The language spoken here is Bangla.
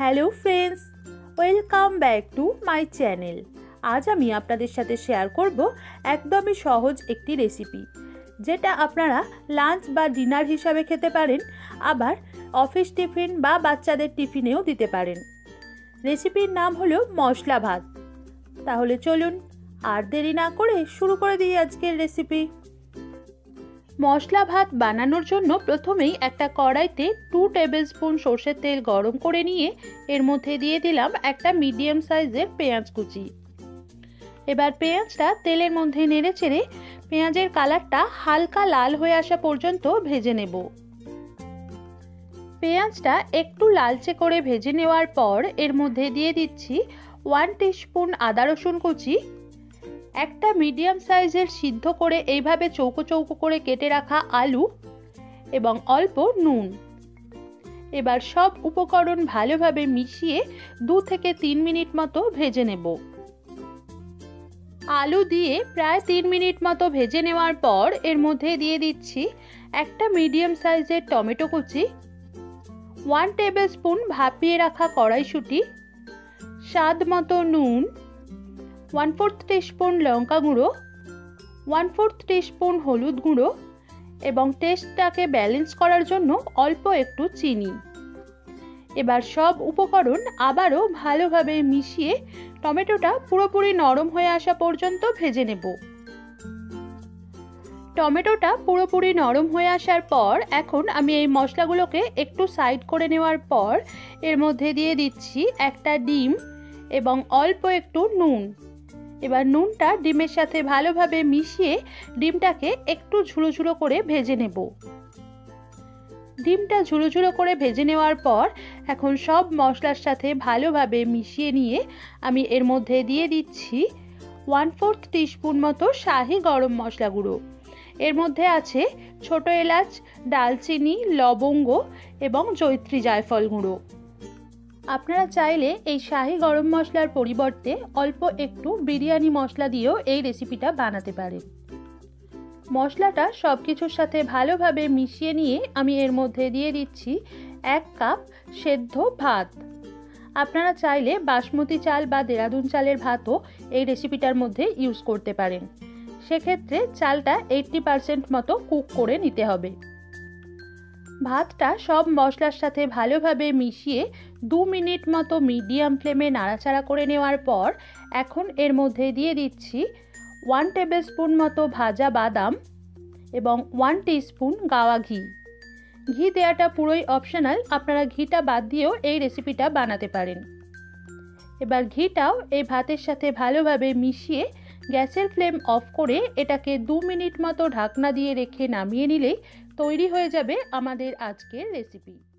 Hello friends, welcome back to my channel. আজ আমি আপনাদের সাথে শেয়ার করব একদমই সহজ একটি রেসিপি, যেটা আপনারা লাঞ্চ বা ডিনার হিসাবে খেতে পারেন, আবার অফিস টিফিন বা বাচ্চাদের টিফিনেও দিতে পারেন। রেসিপির নাম হলো মশলা ভাত। তাহলে চলুন আর দেরি না করে শুরু করে দিই আজকের রেসিপি। মশলা ভাত বানানোর জন্য প্রথমেই একটা কড়াইতে 2 টেবিলস্পুন সর্ষের তেল গরম করে নিয়ে এর মধ্যে দিয়ে দিলাম একটা মিডিয়াম সাইজের পেঁয়াজ কুচি। এবার পেঁয়াজটা তেলের মধ্যে নেড়েচেড়ে পেঁয়াজের কালারটা হালকা লাল হয়ে আসা পর্যন্ত ভেজে নেব। পেঁয়াজটা একটু লালচে করে ভেজে নেওয়ার পর এর মধ্যে দিয়ে দিচ্ছি 1 টিস্পুন আদা রসুন কুচি, একটা মিডিয়াম সাইজের সিদ্ধ করে এইভাবে চৌকো চৌকো করে কেটে রাখা আলু এবং অল্প নুন। এবার সব উপকরণ ভালোভাবে মিশিয়ে 2 থেকে 3 মিনিট মতো ভেজে নেব। আলু দিয়ে প্রায় 3 মিনিট মতো ভেজে নেওয়ার পর এর মধ্যে দিয়ে দিচ্ছি একটা মিডিয়াম সাইজের টমেটো কুচি, 1 টেবিলস্পুন ভাপিয়ে রাখা কড়াইশুঁটি, স্বাদ মতো নুন, 1/4 টিস্পুন লঙ্কা গুঁড়ো, 1/4 টিস্পুন হলুদ গুঁড়ো এবং টেস্টটাকে ব্যালেন্স করার জন্য অল্প একটু চিনি। এবার সব উপকরণ আবারও ভালোভাবে মিশিয়ে টমেটোটা পুরোপুরি নরম হয়ে আসা পর্যন্ত ভেজে নেব। টমেটোটা পুরোপুরি নরম হয়ে আসার পর এখন আমি এই মশলাগুলোকে একটু সাইড করে নেওয়ার পর এর মধ্যে দিয়ে দিচ্ছি একটা ডিম এবং অল্প একটু নুন। এবার নুনটা ডিমের সাথে ভালোভাবে মিশিয়ে ডিমটাকে একটু ঝুলো ঝুলো করে ভেজে নেব। ডিমটা ঝুলো ঝুলো করে ভেজে নেওয়ার পর এখন সব মশলার সাথে ভালোভাবে মিশিয়ে নিয়ে আমি এর মধ্যে দিয়ে দিচ্ছি 1/4 টিস্পুন মতো শাহী গরম মশলা গুঁড়ো। এর মধ্যে আছে ছোট এলাচ, ডালচিনি, লবঙ্গ এবং জৈত্রী জায়ফল গুঁড়ো। আপনারা চাইলে এই শাহী গরম মশলার পরিবর্তে অল্প একটু বিরিয়ানি মশলা দিয়েও এই রেসিপিটা বানাতে পারেন। মশলাটা সব কিছুর সাথে ভালোভাবে মিশিয়ে নিয়ে আমি এর মধ্যে দিয়ে দিচ্ছি 1 কাপ সেদ্ধ ভাত। আপনারা চাইলে বাসমতি চাল বা দেরাদুন চালের ভাতও এই রেসিপিটার মধ্যে ইউজ করতে পারেন। সেক্ষেত্রে চালটা 80% মতো কুক করে নিতে হবে। ভাতটা সব মশলার সাথে ভালোভাবে মিশিয়ে 2 মিনিট মতো মিডিয়াম ফ্লেমে নাড়াচাড়া করে নেওয়ার পর এখন এর মধ্যে দিয়ে দিচ্ছি 1 টেবিলস্পুন মতো ভাজা বাদাম এবং 1 টিস্পুন গাওয়া ঘি। ঘি দেওয়াটা পুরোই অপশনাল, আপনারা ঘিটা বাদ দিয়েও এই রেসিপিটা বানাতে পারেন। এবার ঘিটাও এই ভাতের সাথে ভালোভাবে মিশিয়ে গ্যাসের ফ্লেম অফ করে এটাকে 2 মিনিট মতো ঢাকনা দিয়ে রেখে নামিয়ে নিলেই তৈরি হয়ে যাবে আমাদের আজকের রেসিপি।